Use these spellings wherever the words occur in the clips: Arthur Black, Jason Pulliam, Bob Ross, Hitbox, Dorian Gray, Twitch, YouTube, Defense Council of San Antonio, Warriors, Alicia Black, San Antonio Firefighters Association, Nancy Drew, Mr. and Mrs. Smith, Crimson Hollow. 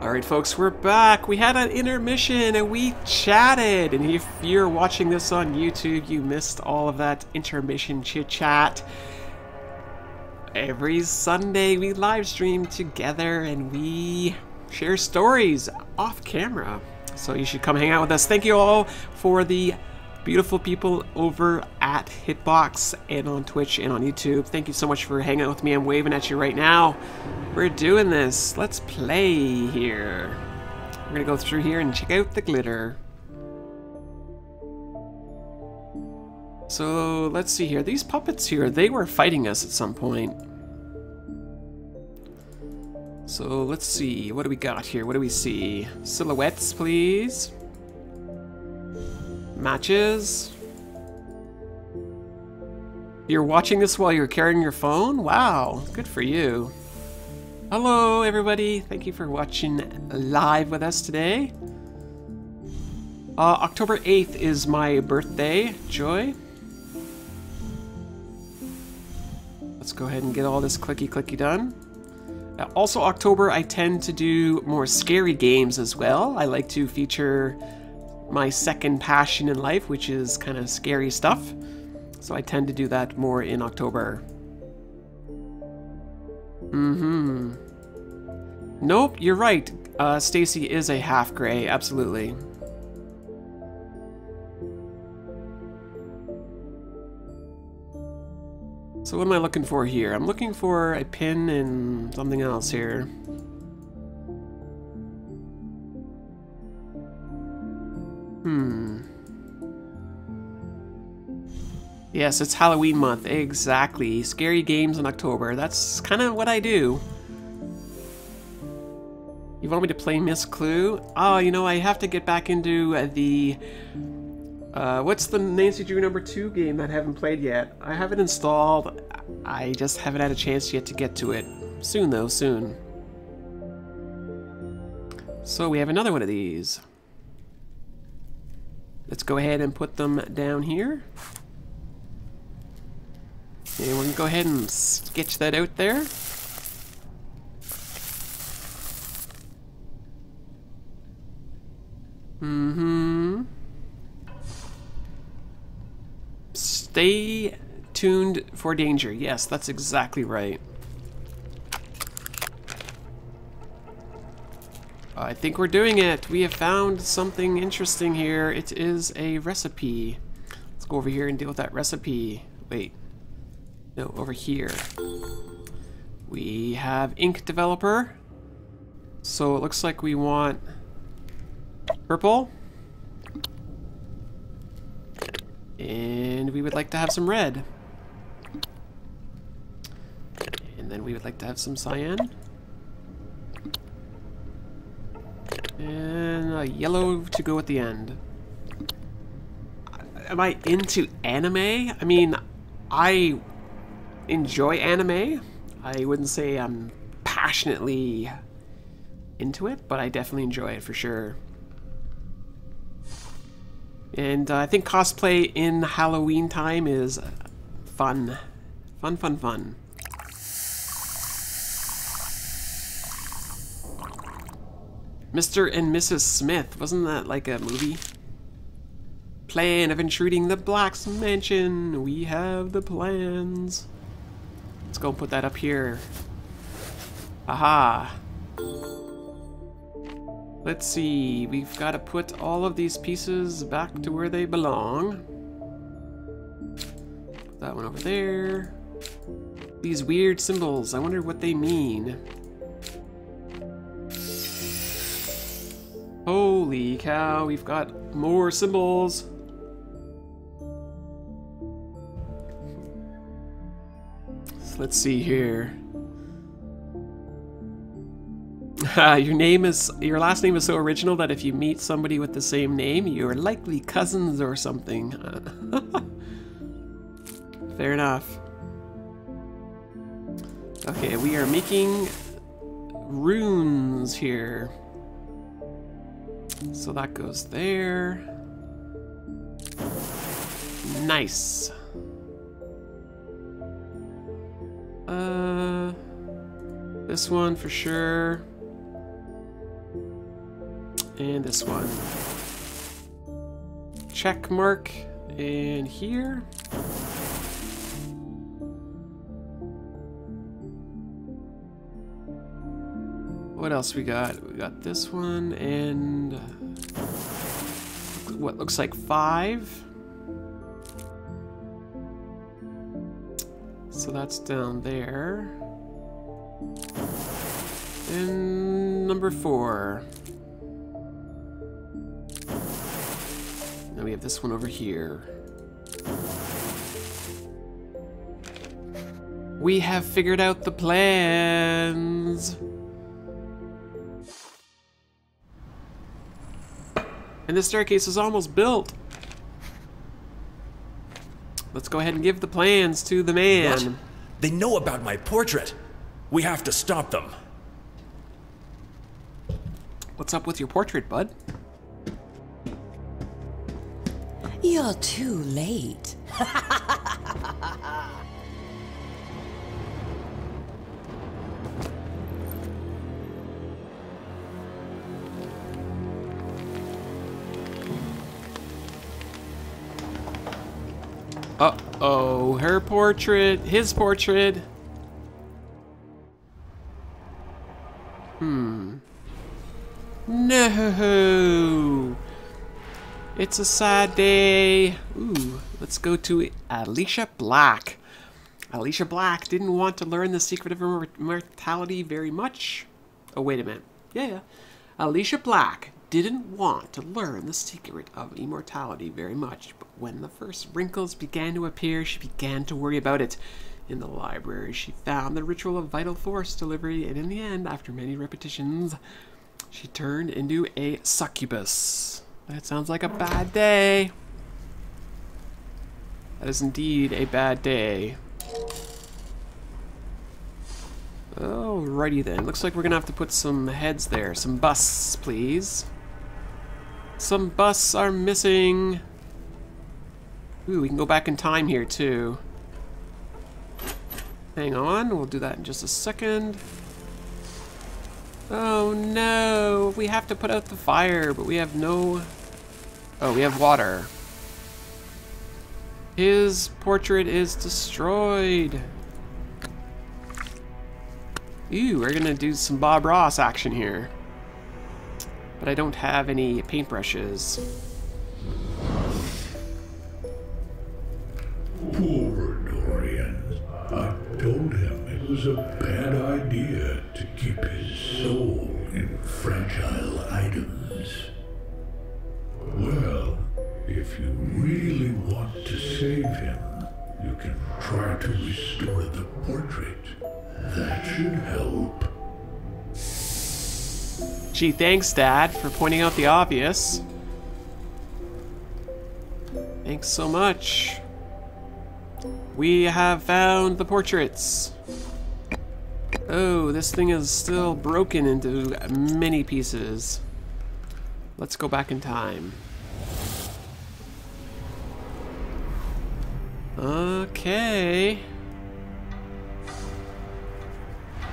Alright folks, we're back. We had an intermission and we chatted, and if you're watching this on YouTube, you missed all of that intermission chit chat. Every Sunday we live stream together and we share stories off camera, so you should come hang out with us. Thank you all for the beautiful people over at Hitbox and on Twitch and on YouTube. Thank you so much for hanging out with me. I'm waving at you right now. We're doing this. Let's play here. We're gonna go through here and check out the glitter. So let's see here. These puppets here, they were fighting us at some point. So let's see. What do we got here? What do we see? Silhouettes, please. Matches. You're watching this while you're carrying your phone? Wow, good for you. Hello everybody, thank you for watching live with us today. October 8th is my birthday, Joy. Let's go ahead and get all this clicky clicky done. Also October, I tend to do more scary games as well. I like to feature my second passion in life, which is kind of scary stuff. So I tend to do that more in October. Nope, you're right. Stacy is a half gray, absolutely. So what am I looking for here? I'm looking for a pin and something else here. Yes, it's Halloween month, exactly. Scary games in October, that's kind of what I do. You want me to play Miss Clue? Oh, you know, I have to get back into the... what's the Nancy Drew number 2 game that I haven't played yet? I have it installed, I just haven't had a chance yet to get to it. Soon though, soon. So we have another one of these. Let's go ahead and put them down here. And we're gonna go ahead and sketch that out there. Stay tuned for danger. Yes, that's exactly right. I think we're doing it. We have found something interesting here. It is a recipe. Let's go over here and deal with that recipe. Wait. No, over here. We have ink developer. So it looks like we want purple. And we would like to have some red. And then we would like to have some cyan. And a yellow to go at the end. Am I into anime? I mean, I enjoy anime. I wouldn't say I'm passionately into it, but I definitely enjoy it for sure. And I think cosplay in Halloween time is fun. Fun, fun, fun. Mr. and Mrs. Smith, wasn't that like a movie? Plan of intruding the Black's mansion. We have the plans. Let's go put that up here. Aha. Let's see, we've got to put all of these pieces back to where they belong. Put that one over there. These weird symbols, I wonder what they mean. Holy cow, we've got more symbols. So let's see here. Your last name is so original that if you meet somebody with the same name, you're likely cousins or something. Fair enough. Okay, we are making runes here. So that goes there. Nice. This one for sure. and this one. Check mark, and here. What else we got? We got this one, and what looks like 5. So that's down there. And number 4. Now we have this one over here. We have figured out the plans. And this staircase is almost built. Let's go ahead and give the plans to the man. What? They know about my portrait. We have to stop them. What's up with your portrait, bud? You're too late. Uh-oh, her portrait, his portrait. No! It's a sad day. Ooh, let's go to Alicia Black. Alicia Black didn't want to learn the secret of her mortality very much. Oh, wait a minute. Yeah. Alicia Black didn't want to learn the secret of immortality very much, but when the first wrinkles began to appear, she began to worry about it. In the library, she found the ritual of vital force delivery, and in the end, after many repetitions, she turned into a succubus. That sounds like a bad day. That is indeed a bad day. Alrighty then, looks like we're gonna have to put some heads there. Some busts, please. Some busts are missing. Ooh, we can go back in time here too. Hang on, we'll do that in just a second. Oh no, we have to put out the fire, but we have no... Oh, we have water. His portrait is destroyed. Ooh, we're gonna do some Bob Ross action here. But I don't have any paintbrushes. Poor Dorian. I told him it was a bad idea to keep his soul in fragile items. Well, if you really want to save him, you can try to restore the portrait. That should help. Gee, thanks, Dad, for pointing out the obvious. Thanks so much. We have found the portraits. Oh, this thing is still broken into many pieces. Let's go back in time. Okay.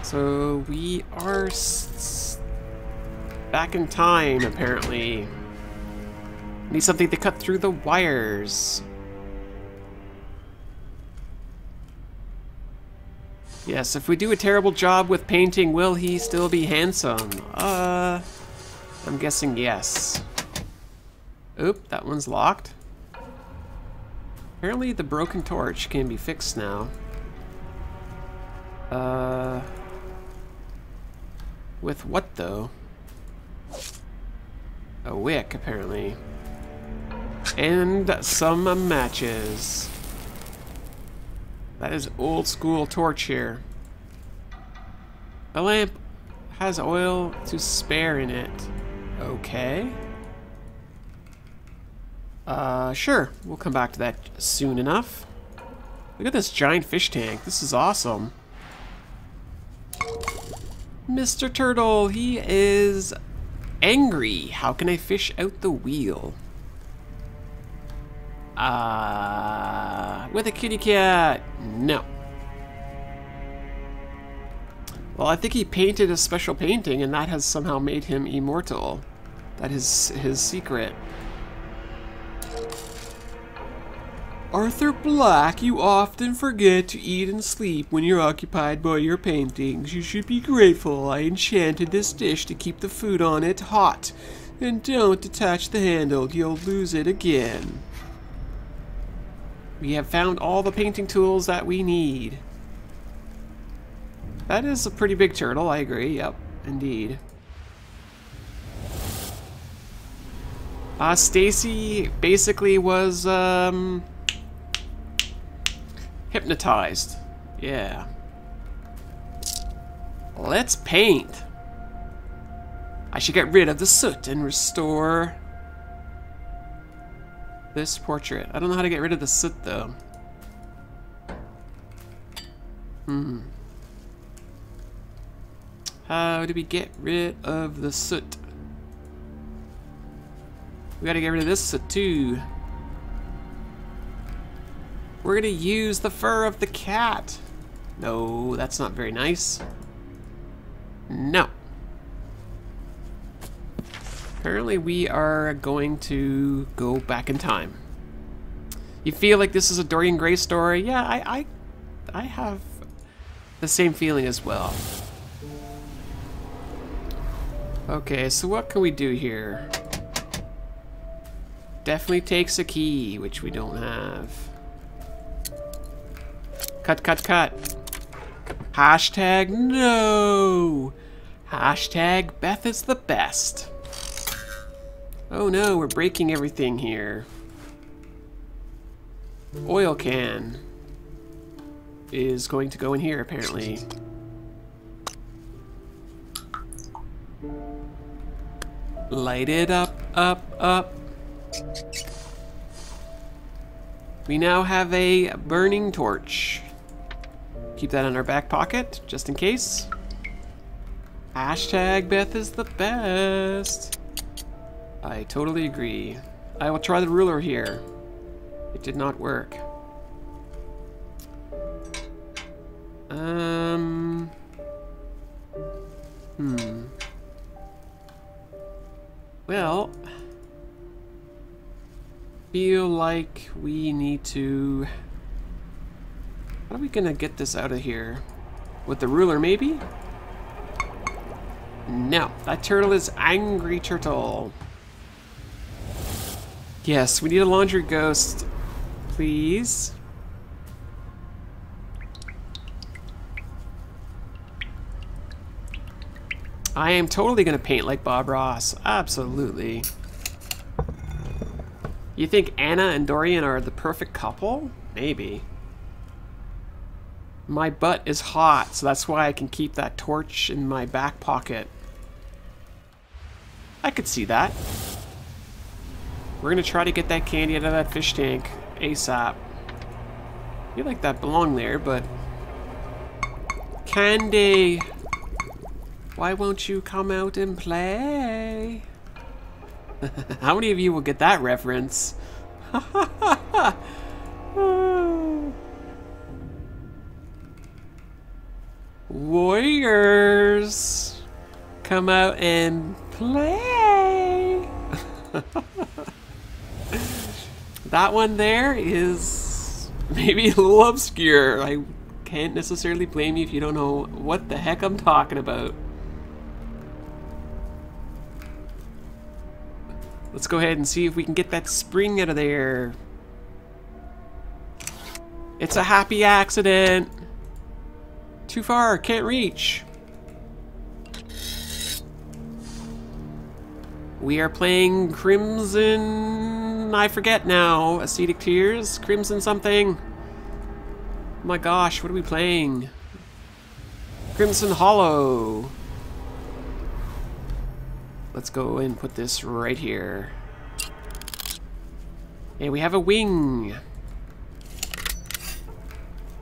So we are back in time, apparently. Need something to cut through the wires. Yes, if we do a terrible job with painting, will he still be handsome? I'm guessing yes. Oop, that one's locked. Apparently the broken torch can be fixed now. With what, though? A wick, apparently. And some matches. That is old school torch here. A lamp has oil to spare in it. Okay. Sure. We'll come back to that soon enough. Look at this giant fish tank. This is awesome. Mr. Turtle, he is angry. How can I fish out the wheel? With a kitty cat? No. Well, I think he painted a special painting and that has somehow made him immortal. That is his secret. Arthur Black, you often forget to eat and sleep when you're occupied by your paintings. You should be grateful I enchanted this dish to keep the food on it hot. And don't detach the handle, you'll lose it again. We have found all the painting tools that we need. That is a pretty big turtle, I agree, yep, indeed. Stacy basically was, hypnotized. Yeah. Let's paint. I should get rid of the soot and restore this portrait. I don't know how to get rid of the soot, though. How do we get rid of the soot? We gotta get rid of this soot, too. We're gonna use the fur of the cat. No, that's not very nice. No. Apparently we are going to go back in time. You feel like this is a Dorian Gray story? Yeah, I have the same feeling as well. Okay, so what can we do here? Definitely takes a key, which we don't have. Cut, cut, cut. Hashtag no. Hashtag Beth is the best. Oh no, we're breaking everything here. Oil can is going to go in here, apparently. Light it up, up. We now have a burning torch. Keep that in our back pocket, just in case. Hashtag Beth is the best. I totally agree. I will try the ruler here. It did not work. Well, feel like we need to... How are we gonna get this out of here? With the ruler, maybe? No, that turtle is angry turtle. Yes, we need a laundry ghost, please. I am totally gonna paint like Bob Ross, absolutely. You think Anna and Dorian are the perfect couple? Maybe. My butt is hot, so that's why I can keep that torch in my back pocket. I could see that. We're gonna try to get that candy out of that fish tank ASAP. I feel like that belonged there, but... Candy! Why won't you come out and play? How many of you will get that reference? Warriors! Come out and play! That one there is maybe a little obscure. I can't necessarily blame you if you don't know what the heck I'm talking about. Let's go ahead and see if we can get that spring out of there. It's a happy accident. Too far, can't reach. We are playing Crimson... I forget now. Acetic Tears? Crimson something? Oh my gosh, what are we playing? Crimson Hollow. Let's go and put this right here. And we have a wing.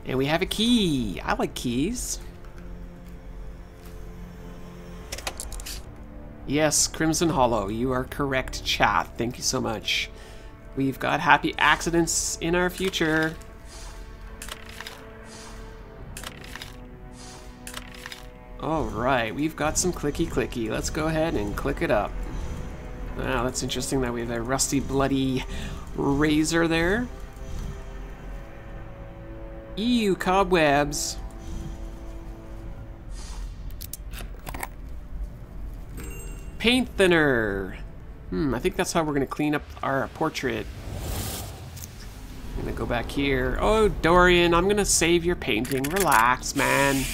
And we have a key. I like keys. Yes, Crimson Hollow, you are correct, chat. Thank you so much. We've got happy accidents in our future. Alright, we've got some clicky clicky. Let's go ahead and click it up. Wow, that's interesting that we have a rusty, bloody razor there. Ew, cobwebs. Paint thinner. I think that's how we're gonna clean up our portrait. I'm gonna go back here. Oh, Dorian, I'm gonna save your painting. Relax, man.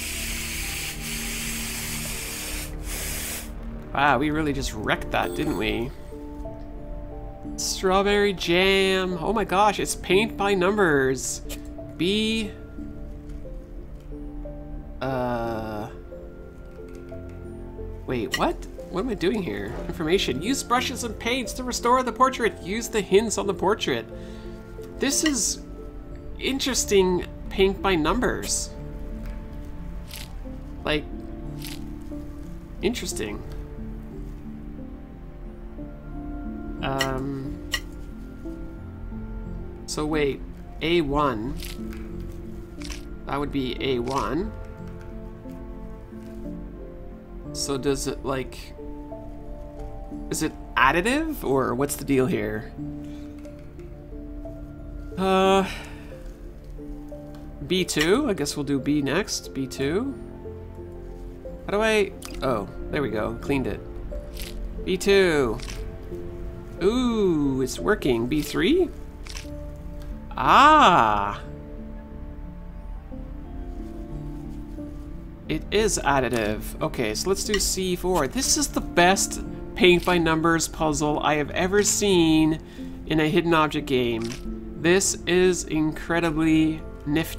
Wow, we really just wrecked that, didn't we? Strawberry jam. Oh my gosh, it's paint by numbers. B. Wait, what? What am I doing here? Information. Use brushes and paints to restore the portrait. Use the hints on the portrait. This is interesting, paint by numbers. Like, interesting. So wait, A1. That would be A1. So does it, like, is it additive or what's the deal here? B2, I guess we'll do B next, B2. How do I, oh, there we go, cleaned it. B2. Ooh, it's working. B3? Ah! It is additive. Okay, so let's do C4. This is the best paint by numbers puzzle I have ever seen in a hidden object game. This is incredibly nifty.